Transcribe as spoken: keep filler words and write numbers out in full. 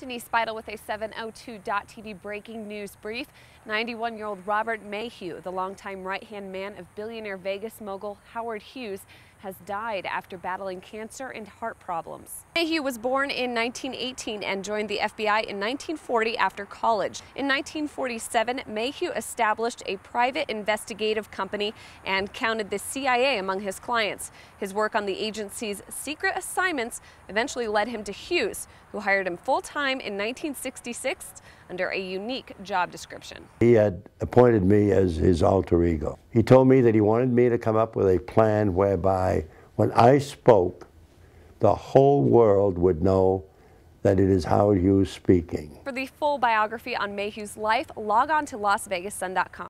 Denise Speidel with a seven oh two dot T V breaking news brief. ninety-one-year-old Robert Maheu, the longtime right-hand man of billionaire Vegas mogul Howard Hughes, has died after battling cancer and heart problems. Maheu was born in nineteen eighteen and joined the F B I in nineteen forty after college. In nineteen forty-seven, Maheu established a private investigative company and counted the C I A among his clients. His work on the agency's secret assignments eventually led him to Hughes, who hired him full-time in nineteen sixty-six under a unique job description. He had appointed me as his alter ego. He told me that he wanted me to come up with a plan whereby when I spoke, the whole world would know that it is Howard Hughes speaking. For the full biography on Maheu's life, log on to Las Vegas Sun dot com.